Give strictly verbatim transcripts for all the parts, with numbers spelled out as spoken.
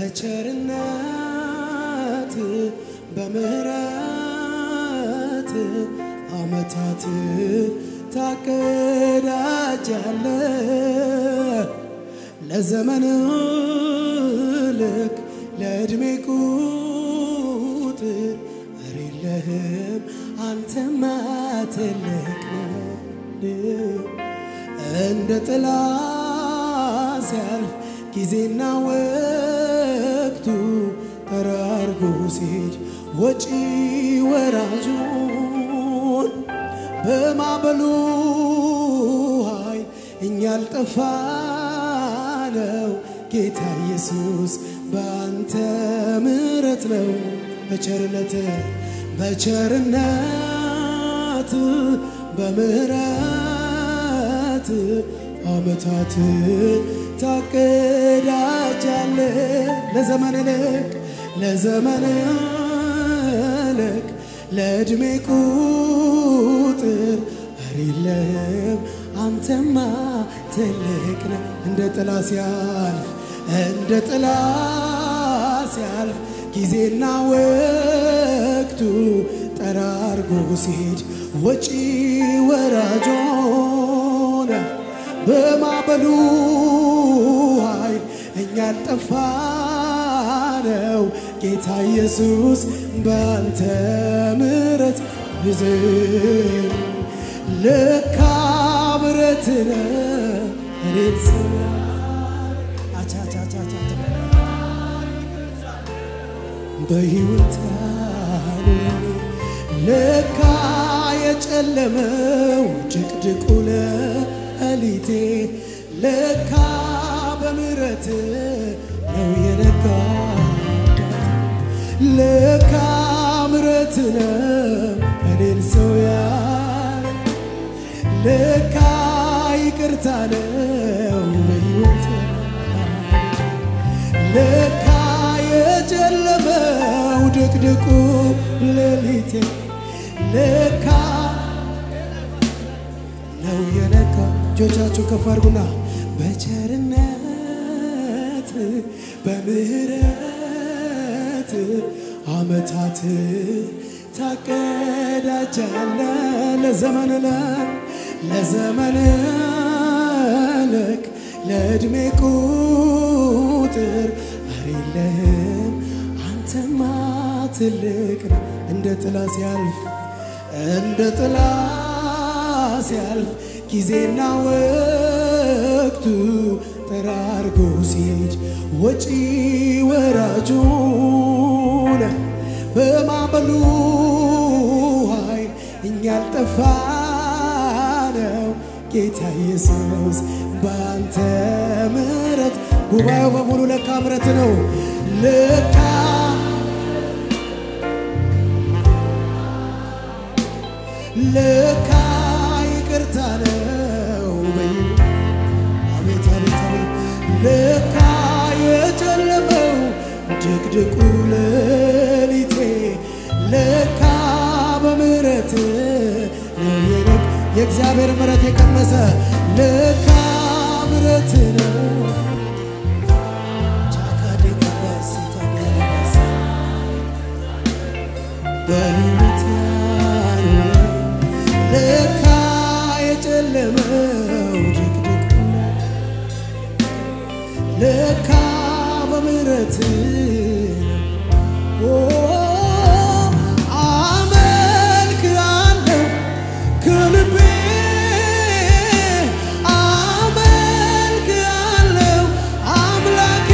በቸርነት በምህረት አመታት ታቀዳጃለ ለዘመኑ ልክ ለእድሜ ቁጥር አይደለህም አንተማ ትልቅ ነህ እንደ ጥላ ሲያልፍ ጊዜና ወቅቱ ተራርጎ ሲሄድ ወጪ ወራጁን በማዕበሉ ኃይል እኛ አልጠፋንም ጌታ ኢየሱስ በአንተ ምሕረት ነው በቸርነትህ በቸርነትህ በምህረትህ አመታትህ ታቀዳጃለህ ለዘመንህ ለዘመንህ ለእድሜ ቁጥር አይደለህም አንተማ ትልቅ ነህ እንደ ጥላ ሲያልፍ እንደ ጥላ ሲያልፍ ጊዜና ወቅቱ ጠራርጎ ሲሄድ ወጪ ወራጆን በማዕበሉ ኃይል እኛ አልጠፋንም ጌታ ኢየሱስ በአንተ ምሕረት ይዘን ልክ ብረት ነህ እኔ በህይወት ለካ የጨለመው ጭቅድቁ ለሊቴ ለካ በምህረት ነው የነጋው ለካ ምሕረት ነው እኔን ሰው ያለ ለካ ይቅርታ ነው በህይወት ለካ ጀለመው ድቅድቁ ለሊቴ ለካ ነው የነካ ጆቻችሁ ከፍ አድርጉና በቸርነት በምህረት አመታት ታቀዳጃለህ ለዘመን ለዘመን ልክ ለእድሜ ቁጥር አይደለህም አንተማ ትልቅ ነህ እንደ ጥላ ሲያልፍ እንደ ጥላ ሲያልፍ ጊዜና ወቅቱ ተራርጎ ሲሄድ ወጪ ወራጁ ነህ በማዕበሉ ኃይል እኛ አልጠፋንም ጌታ ኢየሱስ በአንተ ምሕረት ጉባኤው በሙሉ ለካ ምሕረት ነው ለካ ለካ ይቅርታ ነው አቤት አቤት ለካ የጨለመው ድቅድቁ ለሊቴ ለካ በምህረት ነው የእግዚአብሔር ምሕረት የቀመሰ ለካ ምሕረት ነው በህይወት ለካ የጨለመው ድቅድቁ ለካ በምህረትህ አመልክሃለሁ ከልቤ አመልክሃለሁ አምላኬ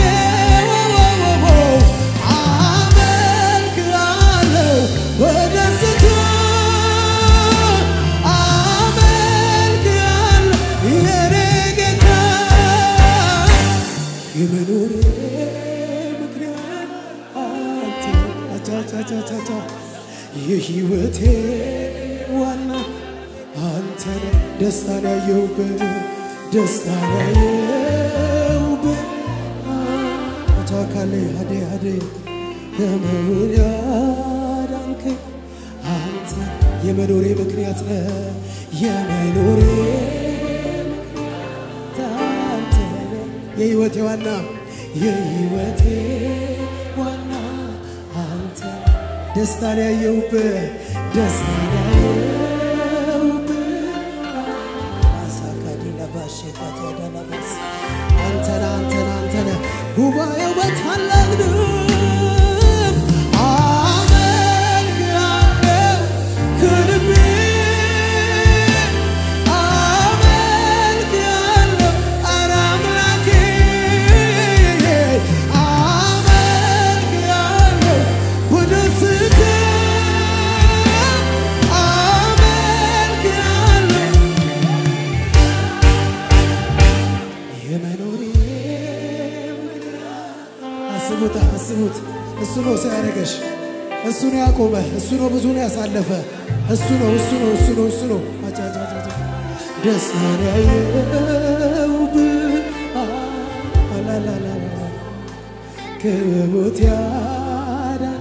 አመልክሃለሁ በደስታ አመልክሃለሁ የእኔ ጌታ የመኖሬ ምክንያት አንተ አቻቻቻቻ የህይወቴ ዋና አንተ ነህ ደስታን ያየሁብህ ደስታን ያየሁብህ አቻካሌ ሀዴ ሀዴ ከመውያ ዳንከኝ አንተ የመኖሬ ምክንያት ነህ የመኖሬ ምክንያት አንተ ነህ የህይወቴ ዋና የህይወቴ destarea eu pe destarea eu pe asa kadila bashi kadila nabas antara antara antara huwa eu batalagdu السنو سأرجش السنو ياكوبه السنو بزوني أسالفه السنو السنو السنو السنو أجا أجا أجا دسنا يوب لا لا لا لا كموت يا دانك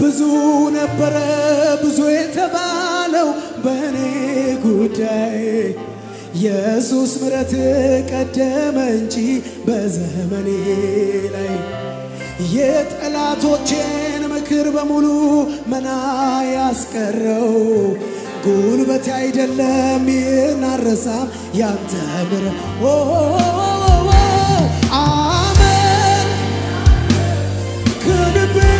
ብዙ ነበረ ብዙ የተባለው በኔ ጉዳይ ኢየሱስ ምሕረት ቀደመ እንጂ በዘመኔ ላይ የጠላቶቼን ምክር በሙሉ መና ያስቀረው ጉልበት አይደለም ይናረሳ ያንተብረ ኦ አሜን could be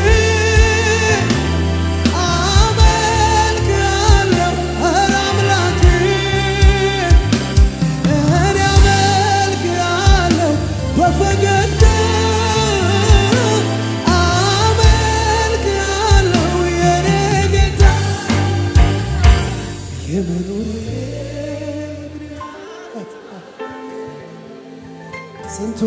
سنتو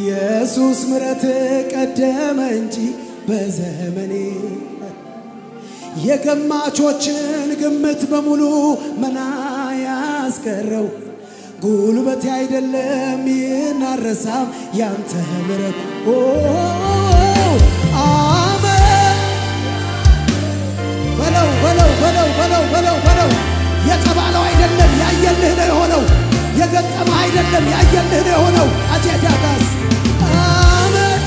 ኢየሱስ ምሕረት ቀደመ እንጂ በዘመኔ የገማቾችን ግምት በሙሉ መና ያስቀረው ጉልበት አይደለም ይናረሳም ያንተ ምሕረት ኦ አሜን በለው በለው በለው በለው በለው يتبعلو عيدلم يأيله نهونو يقدم عيدلم يأيله نهونو أجيدا كاس آمين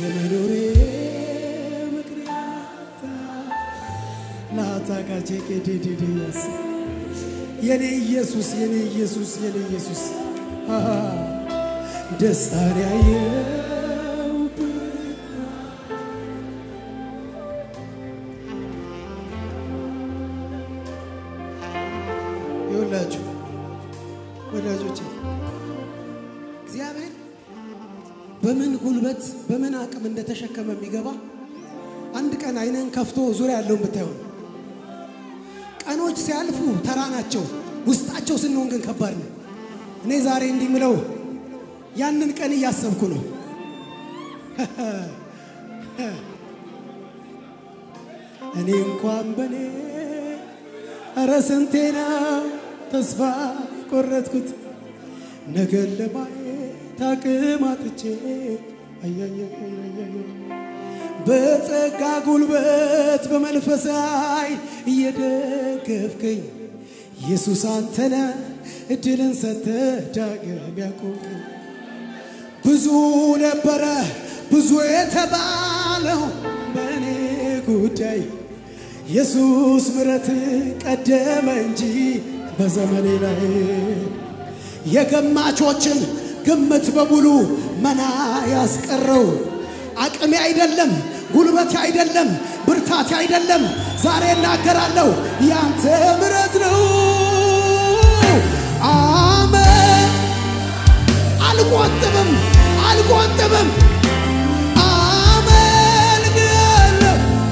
يمنوري مكرياتا لا تاكاجيك دي دي دي ياس يني يسوس يني يسوس يني يسوس ها دساري يولاجو ولاجوتي እግዚአብሔር በምን ጉልበት በምን አቅም እንደተሸከመ የሚገባ አንድ ቀን አይነን ከፍቶ ዙሪያ ያለው ብታዩ ቀኖች ሲያልፉ ተራናቸው ውስጣቸው ስንሆን ግን ከባድ ነው እኔ ዛሬ እንዲምለው ያንን ቀን ያሰብኩ ነው እኔ እንኳን በኔ አረሰንቴና ተስፋ ቆረጥኩት ነገር ለባዬ ታቅማጥቼ አያያያያያ በጸጋ ጉልበት በመንፈሳይ እየደገፍከኝ ኢየሱስ አንተና እድልን ሰተ ዳግም ያቆምከኝ ብዙ ነበረ ብዙ የተባለው በኔ ጉዳይ ኢየሱስ ምረት ቀደመ እንጂ በዘመኔ ላይ የገማቾችን ግምት በሙሉ መና ያስቀረው አቅሜ አይደለም ጉልበቴ አይደለም ብርታቴ አይደለም ዛሬ እናገራለሁ ያንተ ምረት ነው አሜን አልቆጥብም አልቆጥብም አሜን ግን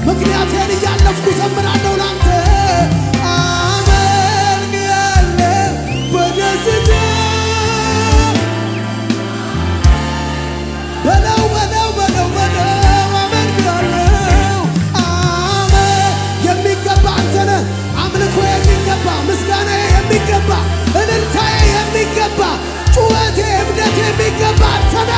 ምክንያቴን እያለፍኩ ዘምራለሁ ላንተ አሜን ግን በደስታ በለው በለው በለው በለው አሜን ግን አሜን የሚገባ አንተነ አምልኮ የሚገባ ምስጋና የሚገባ እልልታ የሚገባ ጩኸቴ እምነቴ የሚገባ አንተነ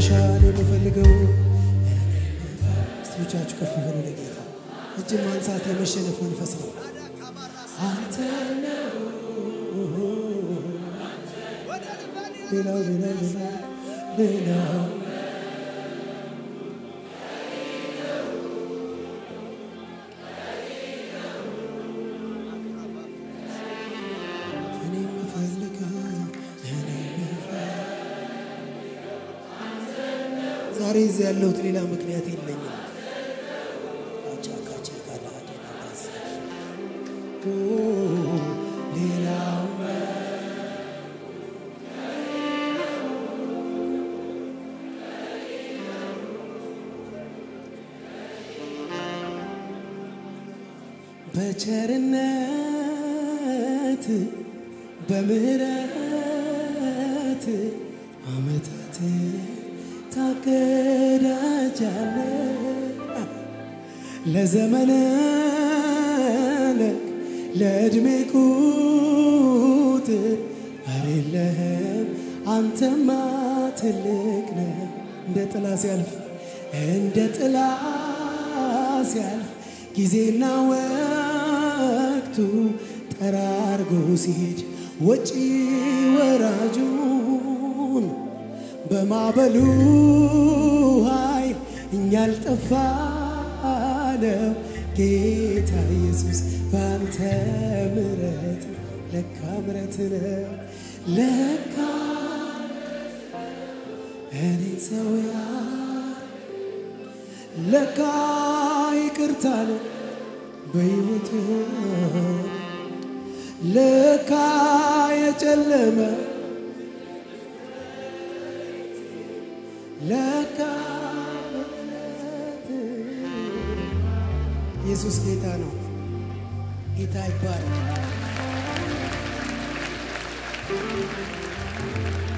شاء لي مفلقو استوجاج كفي غير دقيقة أجي ما أنساك لمشينا في منفصلة أنت بلا بلا بلا بلا أريز اللوت لي لا مكنياتي لي أجاك أجاك على عجينة بس أوه لي لا عمر بشرنات بمرات عمتاتي لزمنك لأجمي كوتر أري لهم أنت ما تلقنا عند طلاس يالف عند طلاس يالف جيزينا وقتو ترارقو سيج وجي وراجون بمعبلو هاي إنيال تفعنا جيتا يسوس فانت مرت لك مرتنا لك هني سويا لك يكرتانا بيوتها لك يجلما لك يسوع كيتانو كيتاي بارك